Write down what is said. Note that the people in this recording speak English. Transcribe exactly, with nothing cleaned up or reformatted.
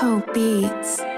KoBeats.